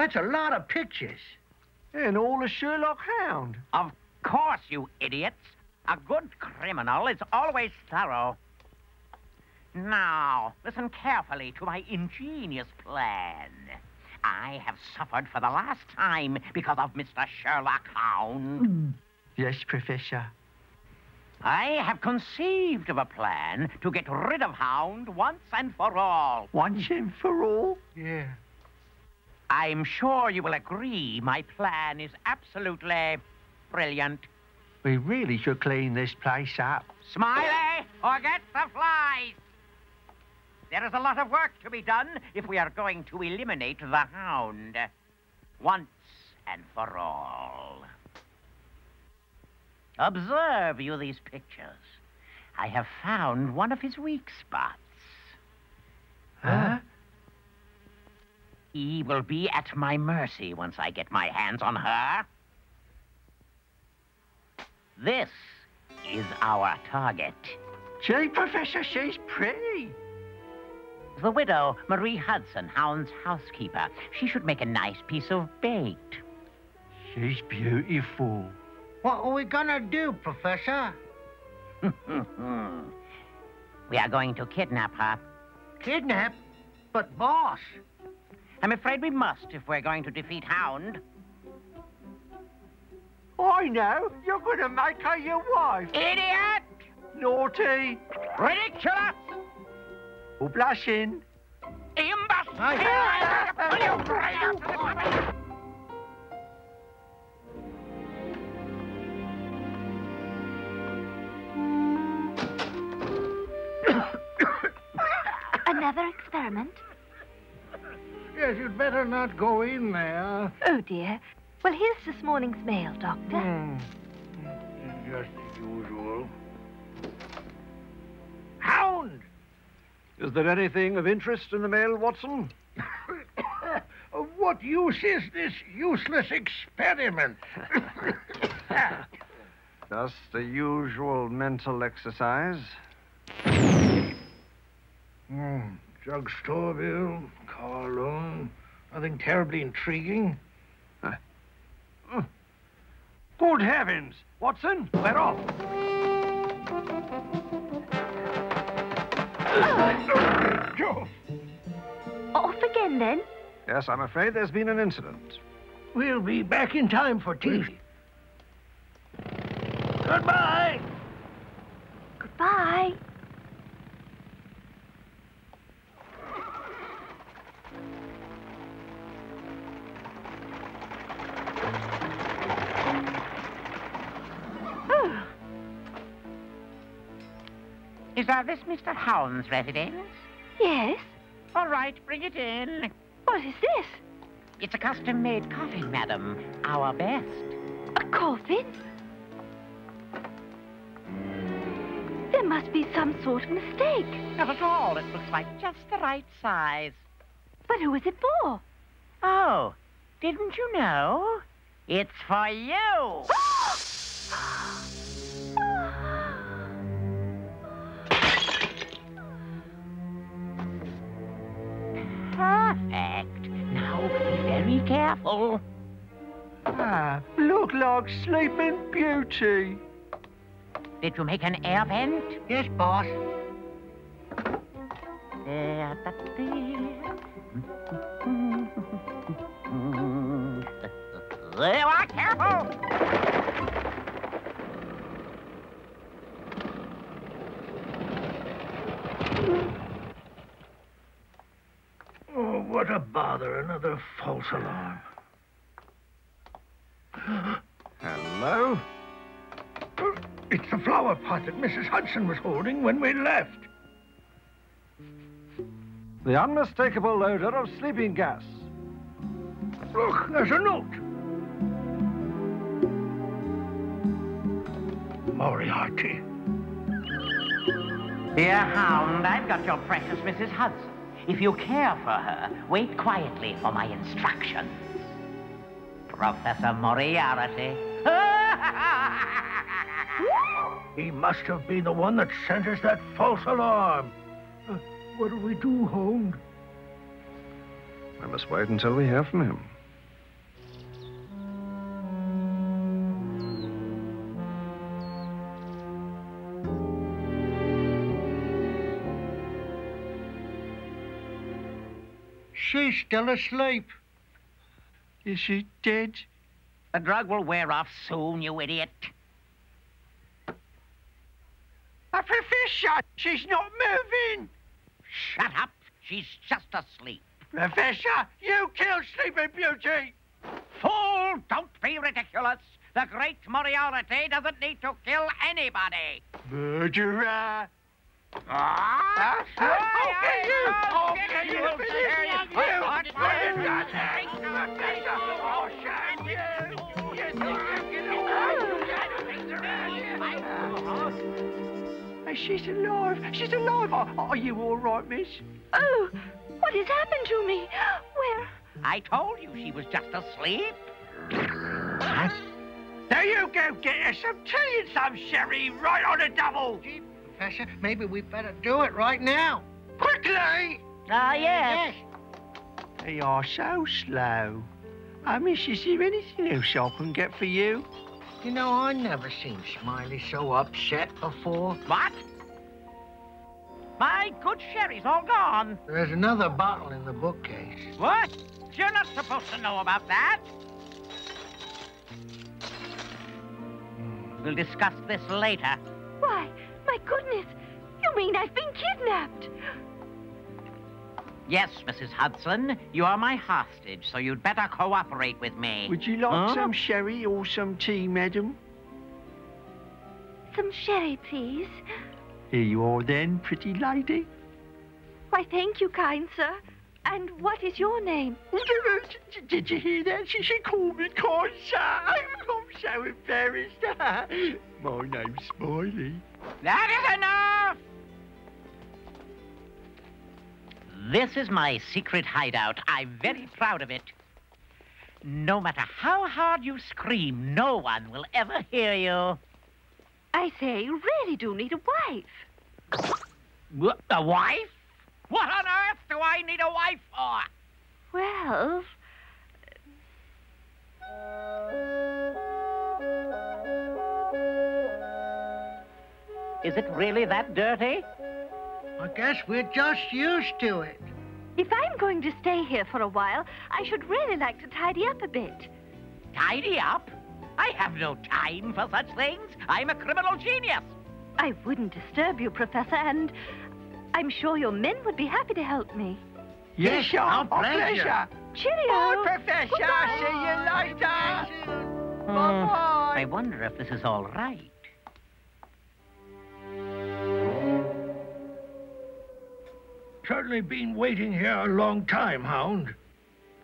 That's a lot of pictures. And all a Sherlock Hound. Of course, you idiots. A good criminal is always thorough. Now, listen carefully to my ingenious plan. I have suffered for the last time because of Mr. Sherlock Hound. Yes, Professor. I have conceived of a plan to get rid of Hound once and for all. Once and for all? Yeah. I'm sure you will agree my plan is absolutely brilliant. We really should clean this place up. Smiley, or get the flies. There is a lot of work to be done if we are going to eliminate the Hound once and for all. Observe you these pictures. I have found one of his weak spots. Huh? He will be at my mercy once I get my hands on her. This is our target. Gee, Professor, she's pretty. The widow, Marie Hudson, Hound's housekeeper. She should make a nice piece of bait. She's beautiful. What are we gonna do, Professor? We are going to kidnap her. Kidnap? But, boss... I'm afraid we must if we're going to defeat Hound. I know. You're going to make her your wife. Idiot! Naughty. Ridiculous. Oh, blushing. Imbecile! Another experiment? Yes, you'd better not go in there. Oh, dear. Well, here's this morning's mail, Doctor. Just as usual. Hound! Is there anything of interest in the mail, Watson? Of what use is this useless experiment? Just the usual mental exercise. Drugstore bill, car loan, nothing terribly intriguing. Good heavens! Watson, we're off! Off again, then? Yes, I'm afraid there's been an incident. We'll be back in time for tea. Goodbye! Goodbye! Is this Mr. Hound's residence? Yes. All right, bring it in. What is this? It's a custom-made coffin, madam. Our best. A coffin? There must be some sort of mistake. Not at all. It looks like just the right size. But who is it for? Oh, didn't you know? It's for you. Perfect. Now, be very careful. Ah, look like Sleeping Beauty. Did you make an air vent? Yes, boss. There are careful! Oh, what a bother. Another false alarm. Hello? It's the flower pot that Mrs. Hudson was holding when we left. The unmistakable odor of sleeping gas. Look, there's a note. Moriarty. Dear Hound, I've got your precious Mrs. Hudson. If you care for her, wait quietly for my instructions. Professor Moriarty. He must have been the one that sent us that false alarm. What do we do, Hound? I must wait until we hear from him. She's still asleep. Is she dead? The drug will wear off soon, you idiot. Professor, she's not moving. Shut up. She's just asleep. Professor, you killed Sleeping Beauty. Fool, don't be ridiculous. The great Moriarty doesn't need to kill anybody. Murderer. Ah! I'll get you! I'll get you! She's alive! She's alive! Are you all right, miss? Oh, what has happened to me? Where? I told you she was just asleep. There you go, get her some tea and some sherry right on the double. Professor, maybe we better do it right now. Quickly! Ah, yes. They are so slow. Oh, miss, is there anything else I can get for you? You know, I never seen Smiley so upset before. What? My good sherry's all gone. There's another bottle in the bookcase. What? You're not supposed to know about that. We'll discuss this later. Why? My goodness, you mean I've been kidnapped? Yes, Mrs. Hudson, you are my hostage, so you'd better cooperate with me. Would you like some sherry or some tea, madam? Some sherry, please. Here you are then, pretty lady. Why, thank you, kind sir. And what is your name? Did you hear that? She called me kind sir. I'm so embarrassed. My name's Smiley. That is enough! This is my secret hideout. I'm very proud of it. No matter how hard you scream, no one will ever hear you. I say, you really do need a wife. What, a wife? What on earth do I need a wife for? Well... Is it really that dirty? I guess we're just used to it. If I'm going to stay here for a while, I should really like to tidy up a bit. Tidy up? I have no time for such things. I'm a criminal genius. I wouldn't disturb you, Professor, and I'm sure your men would be happy to help me. Yes, sure. Our pleasure. Cheerio. Bye, Professor. Goodbye. See you later. Bye-bye. I wonder if this is all right. Certainly been waiting here a long time, Hound.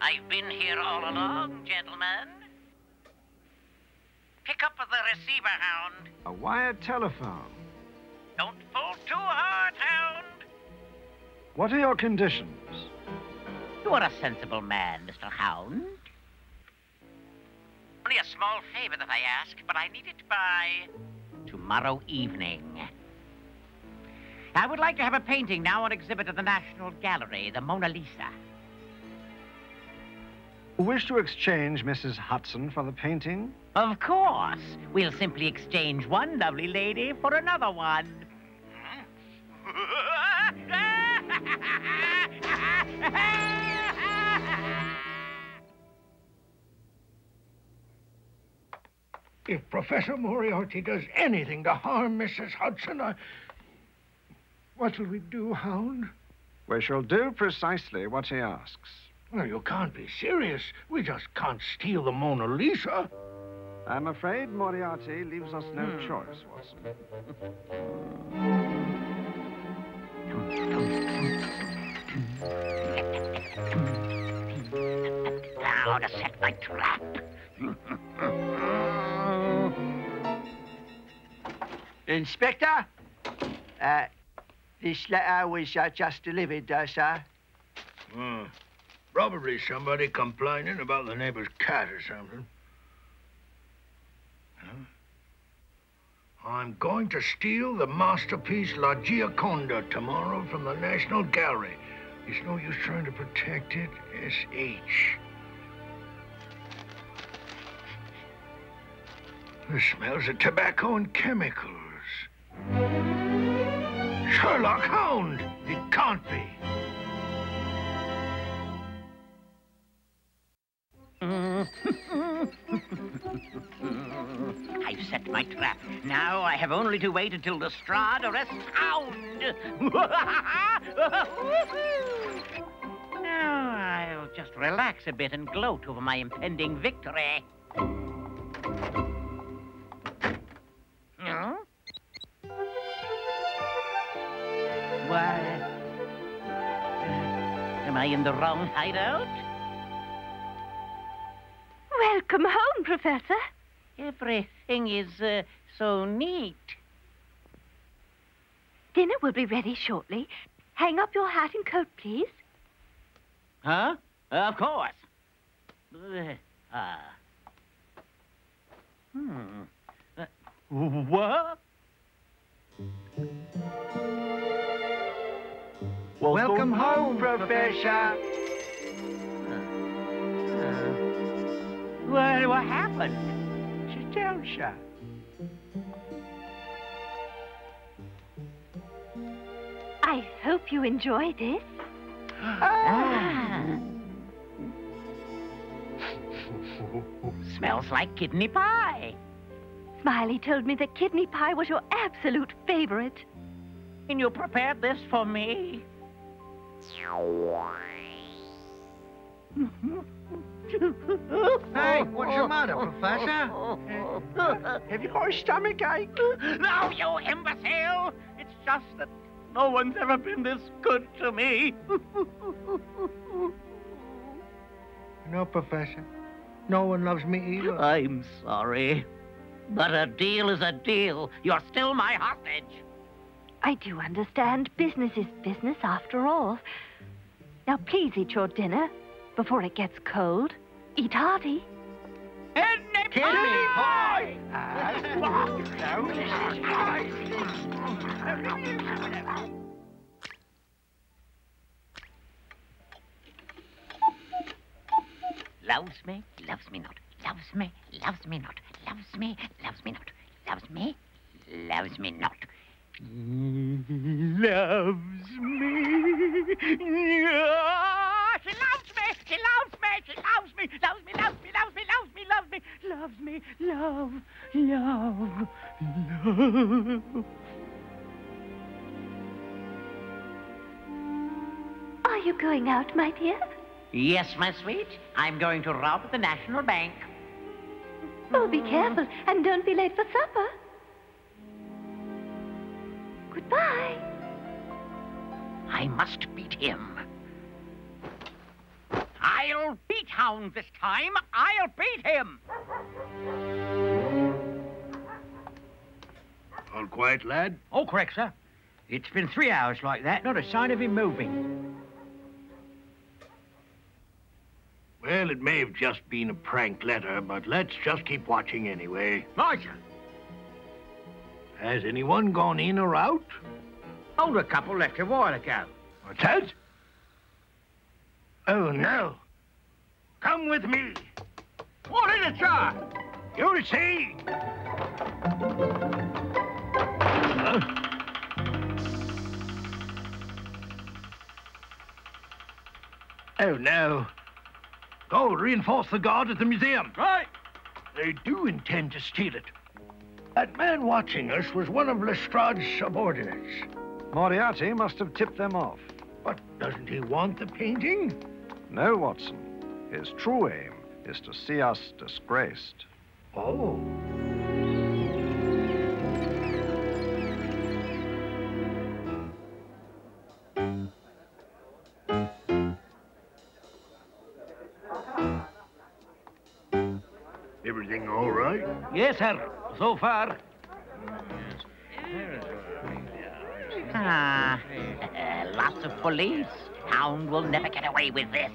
I've been here all along, gentlemen. Pick up the receiver, Hound. A wire telephone. Don't fall too hard, Hound. What are your conditions? You are a sensible man, Mr. Hound. Only a small favor that I ask, but I need it by tomorrow evening. I would like to have a painting now on exhibit at the National Gallery, the Mona Lisa. Wish to exchange Mrs. Hudson for the painting? Of course. We'll simply exchange one lovely lady for another one. If Professor Moriarty does anything to harm Mrs. Hudson, What shall we do, Hound? We shall do precisely what he asks. Well, you can't be serious. We just can't steal the Mona Lisa. I'm afraid Moriarty leaves us no choice, Watson. Now to set my trap. Inspector? This letter was just delivered, sir. Probably somebody complaining about the neighbor's cat or something. I'm going to steal the masterpiece La Gioconda tomorrow from the National Gallery. It's no use trying to protect it, S.H. This smells of tobacco and chemicals. Sherlock Hound! It can't be. set my trap. Now I have only to wait until Lestrade arrests Hound. Now I'll just relax a bit and gloat over my impending victory. Huh? Why? Am I in the wrong hideout? Welcome home, Professor. Everything is so neat. Dinner will be ready shortly. Hang up your hat and coat, please. Huh? Of course. What? Welcome home, Professor. Well, what happened? She tells you. I hope you enjoy this. Ah. Smells like kidney pie. Smiley told me that kidney pie was your absolute favorite. And you prepared this for me? Hey, what's your matter, Professor? Have you got a stomach ache? No, you imbecile! It's just that no one's ever been this good to me. No, Professor. No one loves me either. I'm sorry. But a deal is a deal. You're still my hostage. I do understand. Business is business after all. Now, please eat your dinner before it gets cold. Eat hearty. Kidney pie! Loves me. Are you going out, my dear? Yes, my sweet. I'm going to rob the National Bank. Oh, be careful and don't be late for supper. Goodbye. I must beat him. I'll beat Hound this time. I'll beat him. All quiet, lad? All correct, sir. It's been 3 hours like that. Not a sign of him moving. Well, it may have just been a prank letter, but let's just keep watching anyway. Right, sir. Has anyone gone in or out? Older couple left a while ago. What's that? Oh, no. Come with me. What is it, sir? You'll see. Oh, no. Go reinforce the guard at the museum. Right. They do intend to steal it. That man watching us was one of Lestrade's subordinates. Moriarty must have tipped them off. But doesn't he want the painting? No, Watson. His true aim is to see us disgraced. Oh. Everything all right? Yes, sir. So far. Ah, lots of police. Hound will never get away with this.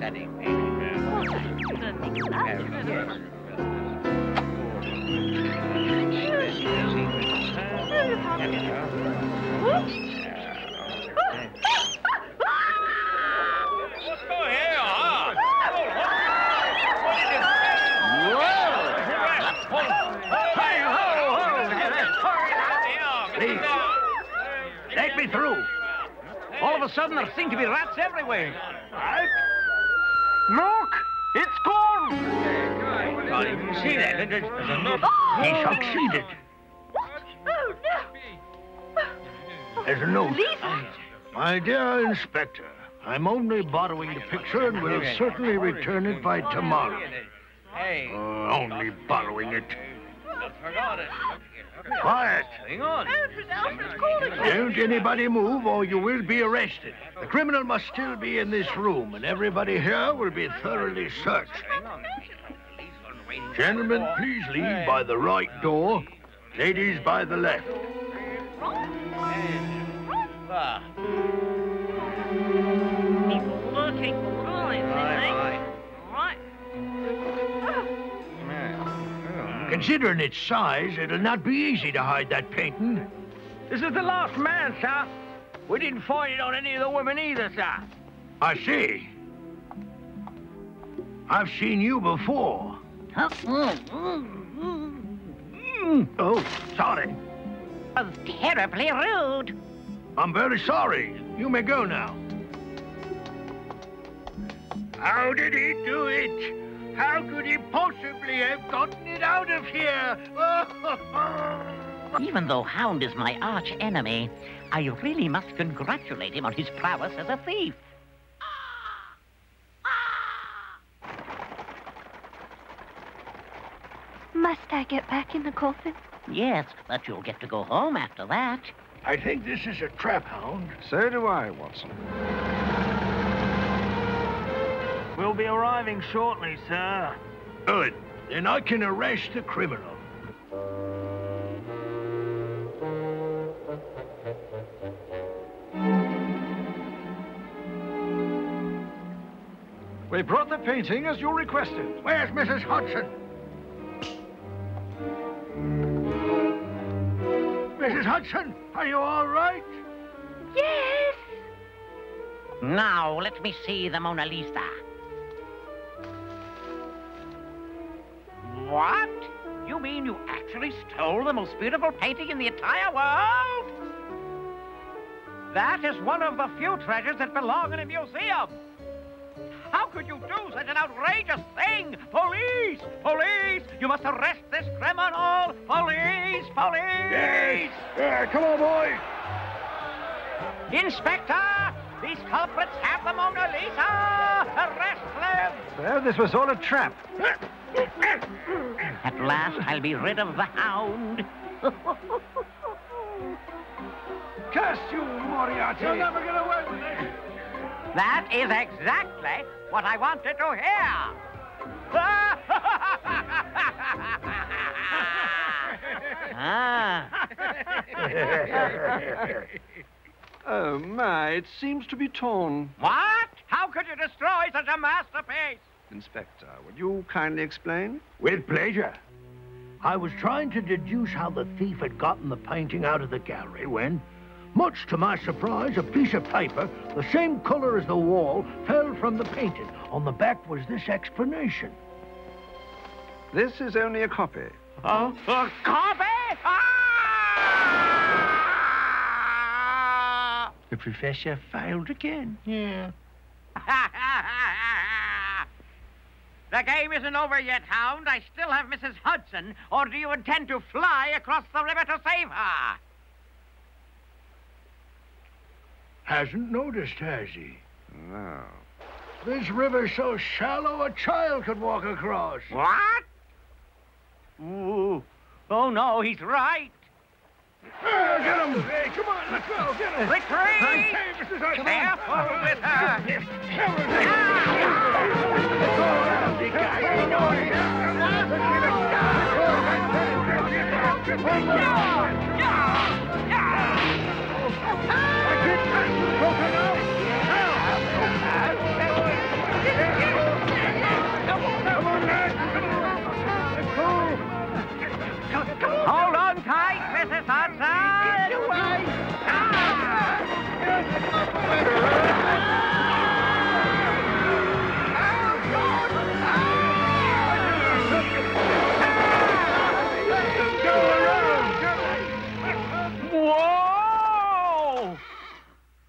Let me through. All of a sudden, there seem to be rats everywhere. Right? Look! It's gone! I didn't see that. It is enough. He succeeded. What? Oh, no. There's a note. Lisa. My dear Inspector, I'm only borrowing the picture and will certainly return it by tomorrow. Only borrowing it. Quiet. Hang on. Don't anybody move or you will be arrested. The criminal must still be in this room and everybody here will be thoroughly searched. Gentlemen, please leave by the right door. Ladies, by the left. People looking all in there. Considering its size, it'll not be easy to hide that painting. This is the last man, sir. We didn't find it on any of the women either, sir. I see. I've seen you before. Oh, sorry. That was terribly rude. I'm very sorry. You may go now. How did he do it? How could he possibly have gotten it out of here? Even though Hound is my arch enemy, I really must congratulate him on his prowess as a thief. Must I get back in the coffin? Yes, but you'll get to go home after that. I think this is a trap, Hound. So do I, Watson. We'll be arriving shortly, sir. Good. Then I can arrest the criminal. We brought the painting as you requested. Where's Mrs. Hudson? Mrs. Hudson, are you all right? Yes. Now, let me see the Mona Lisa. What? You mean you actually stole the most beautiful painting in the entire world? That is one of the few treasures that belong in a museum. How could you do such an outrageous thing? Police! Police! You must arrest this criminal! Police! Police! Yes. Come on, boy! Inspector! These culprits have the Mona Lisa! Arrest them! Well, this was all a trap. At last, I'll be rid of the Hound. Curse you, Moriarty! You'll never get away with it! That is exactly what I wanted to hear! Oh, my, it seems to be torn. What? How could you destroy such a masterpiece? Inspector, would you kindly explain? With pleasure. I was trying to deduce how the thief had gotten the painting out of the gallery when, much to my surprise, a piece of paper, the same color as the wall, fell from the painting. On the back was this explanation. This is only a copy. Oh, a copy? Ah! The professor failed again. Yeah. The game isn't over yet, Hound. I still have Mrs. Hudson, or do you intend to fly across the river to save her? Hasn't noticed, has he? No. This river's so shallow a child could walk across. What? Ooh. Oh, no, he's right. Get him! Hey, come on, let's go, get him! Retreat! Hey, Mrs. Hudson! Careful with her! Hold on tight, Mrs. Hudson! Get away!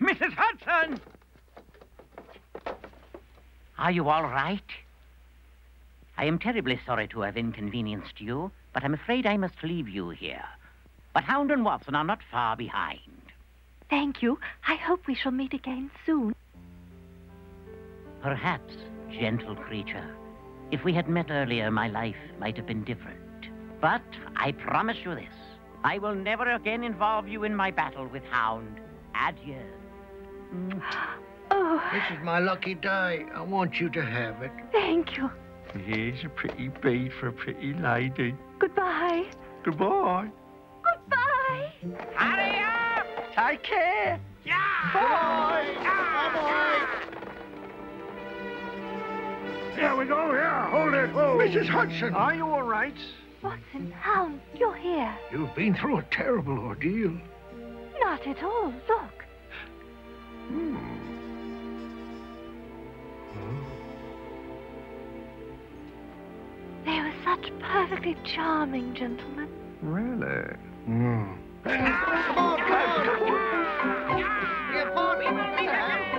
Mrs. Hudson! Are you all right? I am terribly sorry to have inconvenienced you, but I'm afraid I must leave you here. But Hound and Watson are not far behind. Thank you. I hope we shall meet again soon. Perhaps, gentle creature, if we had met earlier, my life might have been different. But I promise you this, I will never again involve you in my battle with Hound. Adieu. Oh. This is my lucky day. I want you to have it. Thank you. Here's a pretty bead for a pretty lady. Goodbye. Goodbye. Goodbye. Hurry up! Take care. Yeah. Bye. Bye. Bye. Here we go. Here, hold it. Oh. Mrs. Hudson, are you all right? Watson, Hound, you're here. You've been through a terrible ordeal. Not at all. Look. They were such perfectly charming gentlemen. Really? Come on, come on.